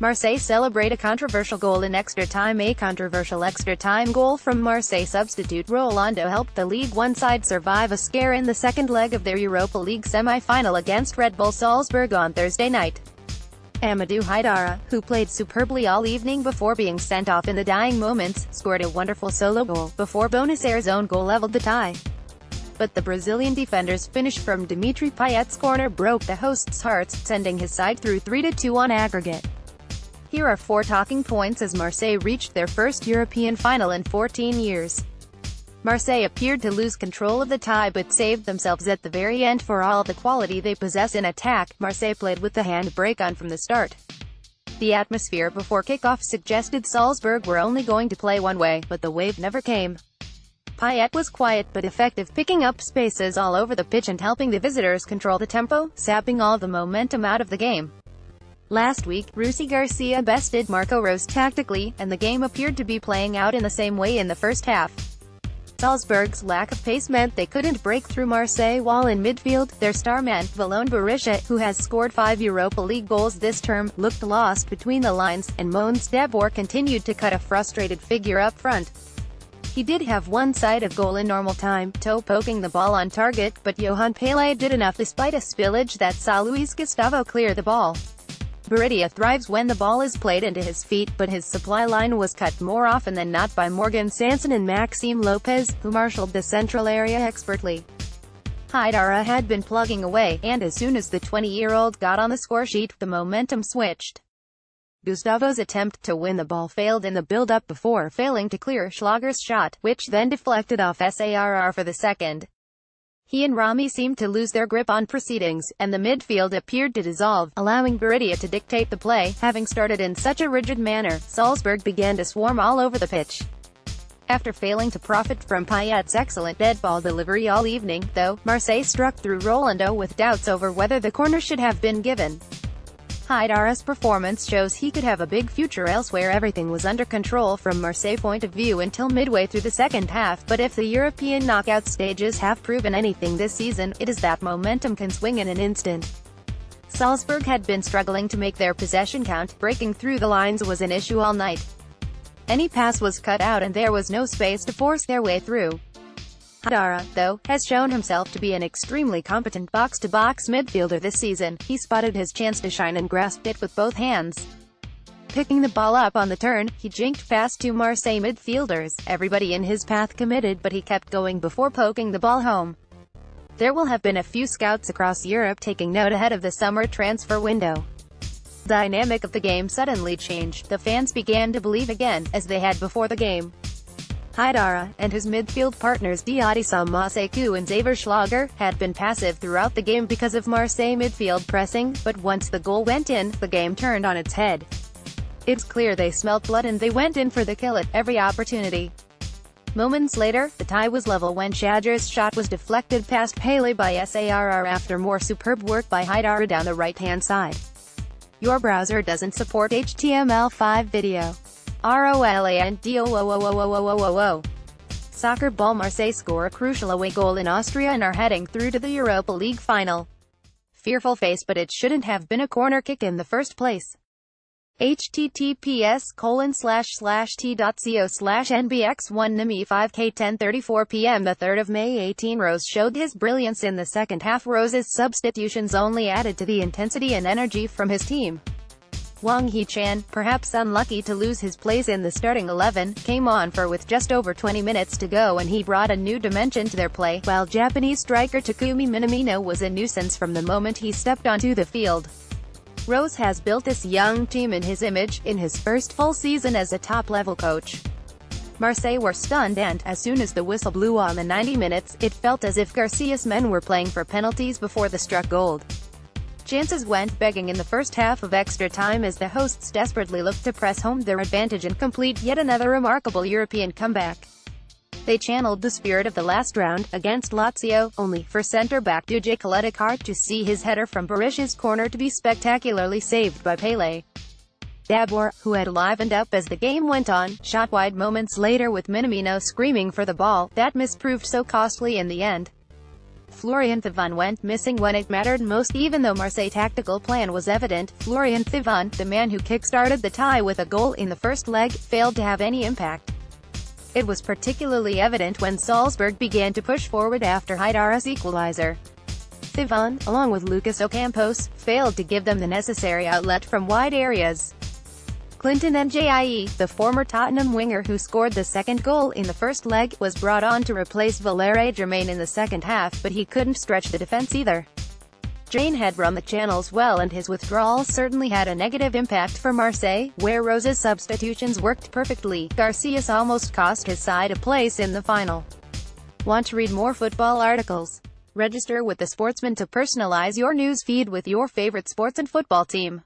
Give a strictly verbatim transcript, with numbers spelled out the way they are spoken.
Marseille celebrate a controversial goal in extra time. A controversial extra time goal from Marseille substitute Rolando helped the Ligue one side survive a scare in the second leg of their Europa League semi-final against Red Bull Salzburg on Thursday night. Amadou Haidara, who played superbly all evening before being sent off in the dying moments, scored a wonderful solo goal, before Bouna Sarr's own goal leveled the tie. But the Brazilian defender's finish from Dimitri Payet's corner broke the hosts' hearts, sending his side through three to two on aggregate. Here are four talking points as Marseille reached their first European final in fourteen years. Marseille appeared to lose control of the tie but saved themselves at the very end. For all the quality they possess in attack, Marseille played with the hand brake on from the start. The atmosphere before kickoff suggested Salzburg were only going to play one way, but the wave never came. Payet was quiet but effective, picking up spaces all over the pitch and helping the visitors control the tempo, sapping all the momentum out of the game. Last week, Rudi Garcia bested Marco Rose tactically, and the game appeared to be playing out in the same way in the first half. Salzburg's lack of pace meant they couldn't break through Marseille, while in midfield, their star man, Valon Berisha, who has scored five Europa League goals this term, looked lost between the lines, and Mandi Debor continued to cut a frustrated figure up front. He did have one side of goal in normal time, toe poking the ball on target, but Johan Pelé did enough despite a spillage that saw Luis Gustavo clear the ball. Berisha thrives when the ball is played into his feet, but his supply line was cut more often than not by Morgan Sanson and Maxime Lopez, who marshaled the central area expertly. Haidara had been plugging away, and as soon as the twenty-year-old got on the scoresheet, the momentum switched. Gustavo's attempt to win the ball failed in the build-up before failing to clear Schlager's shot, which then deflected off Sarr for the second. He and Rami seemed to lose their grip on proceedings, and the midfield appeared to dissolve, allowing Berisha to dictate the play. Having started in such a rigid manner, Salzburg began to swarm all over the pitch. After failing to profit from Payet's excellent dead ball delivery all evening, though, Marseille struck through Rolando with doubts over whether the corner should have been given. Haidara's performance shows he could have a big future elsewhere. Everything was under control from Marseille point of view until midway through the second half, but if the European knockout stages have proven anything this season, it is that momentum can swing in an instant. Salzburg had been struggling to make their possession count. Breaking through the lines was an issue all night. Any pass was cut out and there was no space to force their way through. Haidara, though, has shown himself to be an extremely competent box-to-box midfielder this season. He spotted his chance to shine and grasped it with both hands. Picking the ball up on the turn, he jinked past two Marseille midfielders. Everybody in his path committed, but he kept going before poking the ball home. There will have been a few scouts across Europe taking note ahead of the summer transfer window. The dynamic of the game suddenly changed. The fans began to believe again, as they had before the game. Haidara, and his midfield partners Diadie Samassékou and Xaver Schlager, had been passive throughout the game because of Marseille midfield pressing, but once the goal went in, the game turned on its head. It's clear they smelt blood and they went in for the kill at every opportunity. Moments later, the tie was level when Schlager's shot was deflected past Pelé by Sarr after more superb work by Haidara down the right-hand side. Your browser doesn't support H T M L five video. ROLANDO. Soccer ball. Marseille score a crucial away goal in Austria and are heading through to the Europa League final. Fearful face, but it shouldn't have been a corner kick in the first place. H T T P S colon slash slash t dot co slash N B X one N M E five K ten thirty-four P M The third of May eighteen Rose showed his brilliance in the second half. Rose's substitutions only added to the intensity and energy from his team. Hwang Hee-chan, perhaps unlucky to lose his place in the starting eleven, came on for with just over twenty minutes to go and he brought a new dimension to their play, while Japanese striker Takumi Minamino was a nuisance from the moment he stepped onto the field. Rose has built this young team in his image, in his first full season as a top-level coach. Marseille were stunned and, as soon as the whistle blew on the ninety minutes, it felt as if Garcia's men were playing for penalties before the struck gold. Chances went begging in the first half of extra time as the hosts desperately looked to press home their advantage and complete yet another remarkable European comeback. They channeled the spirit of the last round, against Lazio, only for centre-back Diadie Samassékou to see his header from Berisha's corner to be spectacularly saved by Pelé. Dabbur, who had livened up as the game went on, shot wide moments later with Minamino screaming for the ball, that misproved so costly in the end. Florian Thauvin went missing when it mattered most. Even though Marseille's tactical plan was evident, Florian Thauvin, the man who kick-started the tie with a goal in the first leg, failed to have any impact. It was particularly evident when Salzburg began to push forward after Haidara's equaliser. Thauvin, along with Lucas Ocampos, failed to give them the necessary outlet from wide areas. Clinton N J I E, the former Tottenham winger who scored the second goal in the first leg, was brought on to replace Valéry Germain in the second half, but he couldn't stretch the defence either. Germain had run the channels well, and his withdrawal certainly had a negative impact for Marseille, where Rose's substitutions worked perfectly. Garcia's almost cost his side a place in the final. Want to read more football articles? Register with the Sportsman to personalize your news feed with your favorite sports and football team.